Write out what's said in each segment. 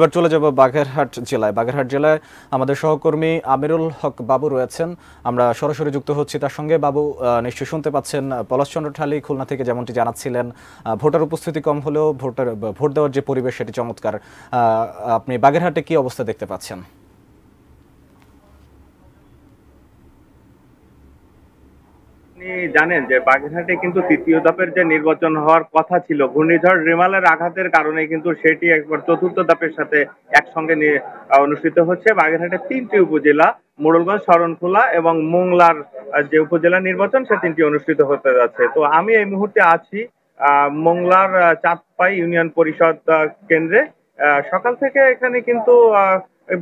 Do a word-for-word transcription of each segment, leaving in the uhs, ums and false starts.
এবার চলে যাব বাগেরহাট জেলায়। বাগেরহাট জেলায় আমাদের সহকর্মী আমিরুল হক বাবু রয়েছেন, আমরা সরাসরি যুক্ত হচ্ছি তার সঙ্গে। বাবু, নিশ্চয়ই শুনতে পাচ্ছেন, পলাশ ঠালি খুলনা থেকে যেমনটি জানাচ্ছিলেন, ভোটার উপস্থিতি কম হলেও ভোটার ভোট দেওয়ার যে পরিবেশ সেটি চমৎকার। আপনি বাগেরহাটে কি অবস্থা দেখতে পাচ্ছেন? জানেন যে বাগেরহাটে কিন্তু তৃতীয় ধাপের যে নির্বাচন হওয়ার কথা ছিল, ঘূর্ণিঝড় রিমালের আঘাতের কারণে কিন্তু সেটি একবার চতুর্থ ধাপের সাথে একসঙ্গে অনুষ্ঠিত হচ্ছে। বাগেরহাটের তিনটি উপজেলা মুরলগঞ্জ, শরণখোলা এবং মোংলার যে উপজেলা নির্বাচন সে তিনটি অনুষ্ঠিত হতে যাচ্ছে। তো আমি এই মুহূর্তে আছি আহ মোংলার চাতপাই ইউনিয়ন পরিষদ কেন্দ্রে। সকাল থেকে এখানে কিন্তু আহ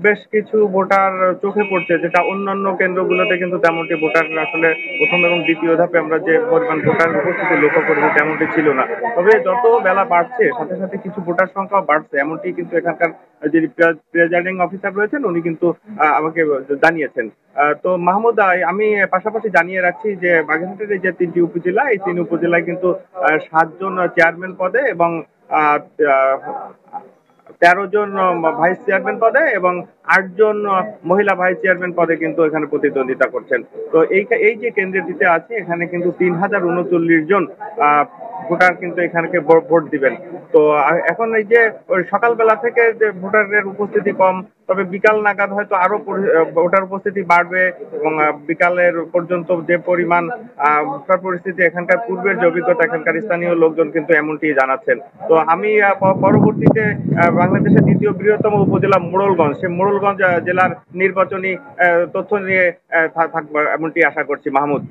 বেশ কিছু ভোটার চোখে পড়ছে, যেটা অন্যান্য কেন্দ্রগুলোতে কিন্তু তেমনটি ভোটার আসলে প্রথম এবং দ্বিতীয় ধাপে আমরা যে পরিমাণ ভোটার উপস্থিতি লক্ষ্য করেছি তেমনটি ছিল না। তবে যত বেলা বাড়ছে সাথে সাথে কিছু ভোটার সংখ্যা বাড়ছে, এমনটি কিন্তু এখানকার যিনি প্রিজাইডিং অফিসার রয়েছেন উনি কিন্তু আমাকে জানিয়েছেন। তো মাহমুদ, আমি পাশাপাশি জানিয়ে রাখছি যে বাগেরহাটের যে তিনটি উপজেলা, এই তিন উপজেলায় কিন্তু সাতজন চেয়ারম্যান পদে এবং তেরো জন ভাইস চেয়ারম্যান পদে এবং আট জন মহিলা ভাইস চেয়ারম্যান পদে কিন্তু এখানে প্রতিদ্বন্দ্বিতা করছেন। তো এই এই যে কেন্দ্রটিতে আছে এখানে কিন্তু তিন হাজার উনচল্লিশ জন আহ ভোটার কিন্তু এখানে ভোট দিবেন। তো এখন এই যে সকালবেলা থেকে যে ভোটারের উপস্থিতি কম, তবে বিকাল নাগাদ হয়তো আরো ভোটার উপস্থিতি বাড়বে এবং বিকালের পর্যন্ত যে পরিমাণ ভোটার পরিস্থিতি এখানকার পূর্বের যে অভিজ্ঞতা এখানকার স্থানীয় লোকজন কিন্তু এমনটি জানাচ্ছেন। তো আমি পরবর্তীতে বাংলাদেশের দ্বিতীয় বৃহত্তম উপজেলা মোড়লগঞ্জ, সেই মোড়লগঞ্জ জেলার নির্বাচনী তথ্য নিয়ে থাকবে এমনটি আশা করছি। মাহমুদ।